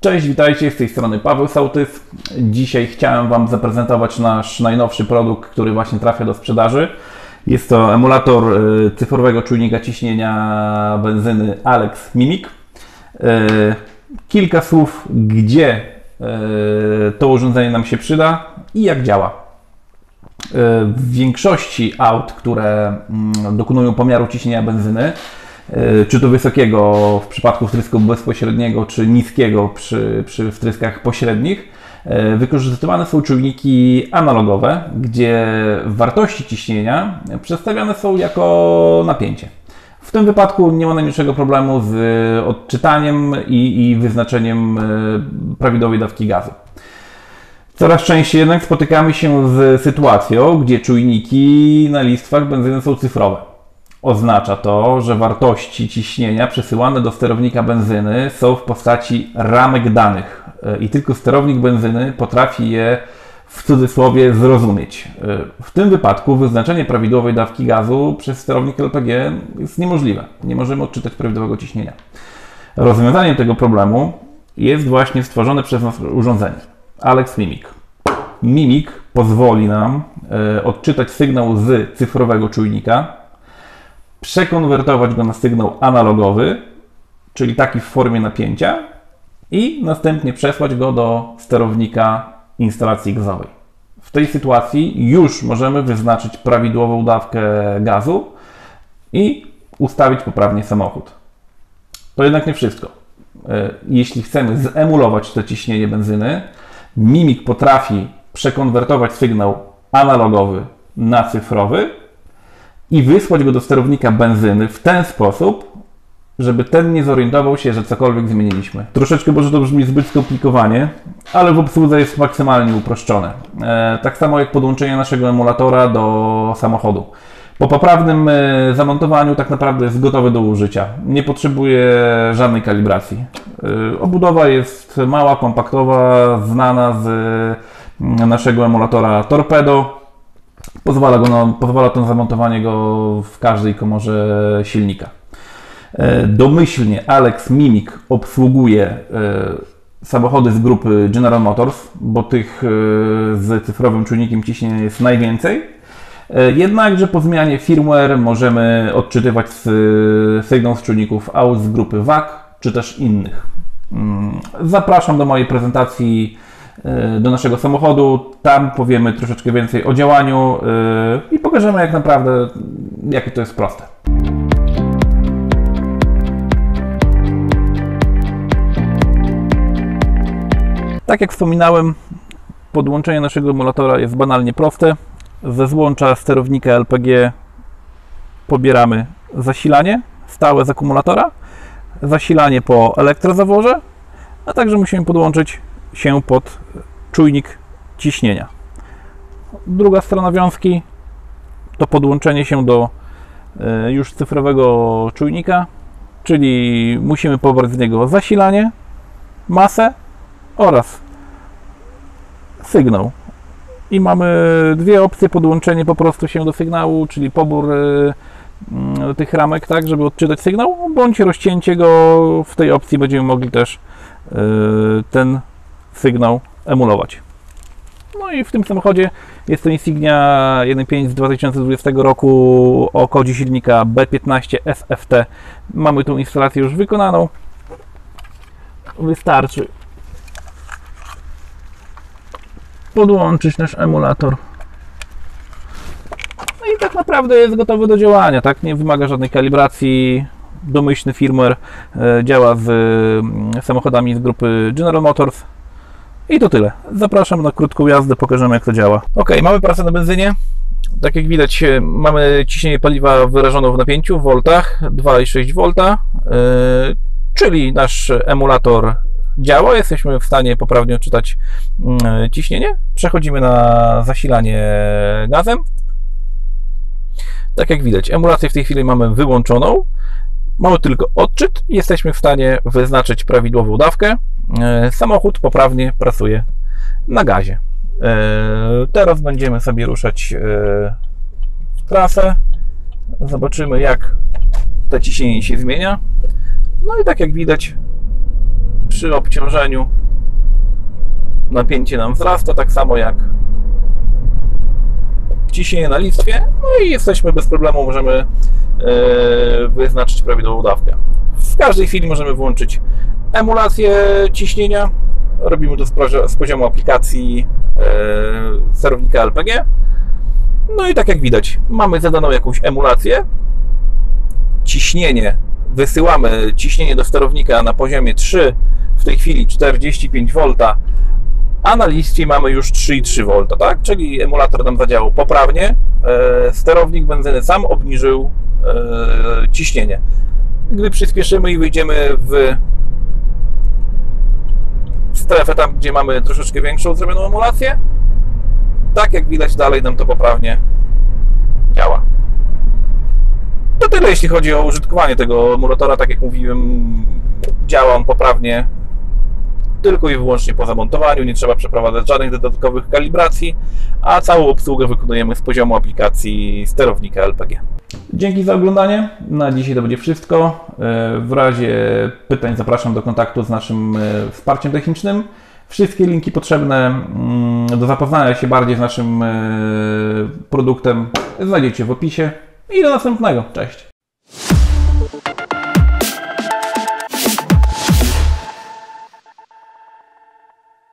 Cześć, witajcie, z tej strony Paweł Sołtys. Dzisiaj chciałem Wam zaprezentować nasz najnowszy produkt, który właśnie trafia do sprzedaży. Jest to emulator cyfrowego czujnika ciśnienia benzyny Alex Mimic. Kilka słów, gdzie to urządzenie nam się przyda i jak działa. W większości aut, które dokonują pomiaru ciśnienia benzyny, czy to wysokiego w przypadku wtrysku bezpośredniego, czy niskiego przy wtryskach pośrednich, wykorzystywane są czujniki analogowe, gdzie wartości ciśnienia przedstawiane są jako napięcie. W tym wypadku nie ma najmniejszego problemu z odczytaniem i wyznaczeniem prawidłowej dawki gazu. Coraz częściej jednak spotykamy się z sytuacją, gdzie czujniki na listwach benzyny są cyfrowe. Oznacza to, że wartości ciśnienia przesyłane do sterownika benzyny są w postaci ramek danych i tylko sterownik benzyny potrafi je w cudzysłowie zrozumieć. W tym wypadku wyznaczenie prawidłowej dawki gazu przez sterownik LPG jest niemożliwe. Nie możemy odczytać prawidłowego ciśnienia. Rozwiązaniem tego problemu jest właśnie stworzone przez nas urządzenie Alex Mimic. Mimic pozwoli nam odczytać sygnał z cyfrowego czujnika, przekonwertować go na sygnał analogowy, czyli taki w formie napięcia, i następnie przesłać go do sterownika instalacji gazowej. W tej sytuacji już możemy wyznaczyć prawidłową dawkę gazu i ustawić poprawnie samochód. To jednak nie wszystko. Jeśli chcemy zemulować to ciśnienie benzyny, Mimic potrafi przekonwertować sygnał analogowy na cyfrowy i wysłać go do sterownika benzyny w ten sposób, żeby ten nie zorientował się, że cokolwiek zmieniliśmy. Troszeczkę może to brzmi zbyt skomplikowanie, ale w obsłudze jest maksymalnie uproszczone. Tak samo jak podłączenie naszego emulatora do samochodu. Po poprawnym zamontowaniu tak naprawdę jest gotowy do użycia. Nie potrzebuje żadnej kalibracji. Obudowa jest mała, kompaktowa, znana z naszego emulatora Torpedo. Pozwala to na zamontowanie go w każdej komorze silnika. Domyślnie Alex Mimic obsługuje samochody z grupy General Motors, bo tych z cyfrowym czujnikiem ciśnienia jest najwięcej. Jednakże po zmianie firmware możemy odczytywać sygnał z czujników aut z grupy VAG czy też innych. Zapraszam do mojej prezentacji do naszego samochodu, tam powiemy troszeczkę więcej o działaniu i pokażemy jak naprawdę, jakie to jest proste. Tak jak wspominałem, podłączenie naszego emulatora jest banalnie proste. Ze złącza sterownika LPG pobieramy zasilanie stałe z akumulatora, zasilanie po elektrozaworze, a także musimy podłączyć się pod czujnik ciśnienia. Druga strona wiązki to podłączenie się do już cyfrowego czujnika, czyli musimy pobrać z niego zasilanie, masę oraz sygnał. I mamy dwie opcje: podłączenie po prostu się do sygnału, czyli pobór tych ramek, tak, żeby odczytać sygnał, bądź rozcięcie go. W tej opcji będziemy mogli też ten sygnał emulować. No i w tym samochodzie jest to Insignia 1.5 z 2020 roku o kodzie silnika B15SFT. Mamy tą instalację już wykonaną. Wystarczy podłączyć nasz emulator. No i tak naprawdę jest gotowy do działania, tak? Nie wymaga żadnej kalibracji. Domyślny firmware działa z samochodami z grupy General Motors. I to tyle. Zapraszam na krótką jazdę, pokażemy jak to działa. Ok, mamy pracę na benzynie. Tak jak widać, mamy ciśnienie paliwa wyrażone w napięciu w voltach, 2,6 V, czyli nasz emulator działa, jesteśmy w stanie poprawnie odczytać ciśnienie. Przechodzimy na zasilanie gazem. Tak jak widać, emulację w tej chwili mamy wyłączoną. Mamy tylko odczyt i jesteśmy w stanie wyznaczyć prawidłową dawkę. Samochód poprawnie pracuje na gazie. Teraz będziemy sobie ruszać w trasę. Zobaczymy jak to ciśnienie się zmienia. No i tak jak widać, przy obciążeniu napięcie nam wzrasta, tak samo jak ciśnienie na listwie, no i jesteśmy bez problemu, możemy wyznaczyć prawidłową dawkę. W każdej chwili możemy włączyć emulację ciśnienia. Robimy to z poziomu aplikacji sterownika LPG. No i tak jak widać, mamy zadaną jakąś emulację. Ciśnienie, wysyłamy ciśnienie do sterownika na poziomie 3, w tej chwili 45 V, a na liście mamy już 3,3 V, tak? Czyli emulator nam zadziałał poprawnie, sterownik benzyny sam obniżył ciśnienie. Gdy przyspieszymy i wyjdziemy w strefę tam, gdzie mamy troszeczkę większą zrobioną emulację, tak jak widać dalej nam to poprawnie działa. To tyle jeśli chodzi o użytkowanie tego emulatora, tak jak mówiłem, działa on poprawnie tylko i wyłącznie po zamontowaniu, nie trzeba przeprowadzać żadnych dodatkowych kalibracji, a całą obsługę wykonujemy z poziomu aplikacji sterownika LPG. Dzięki za oglądanie, na dzisiaj to będzie wszystko. W razie pytań zapraszam do kontaktu z naszym wsparciem technicznym. Wszystkie linki potrzebne do zapoznania się bardziej z naszym produktem znajdziecie w opisie. I do następnego, cześć!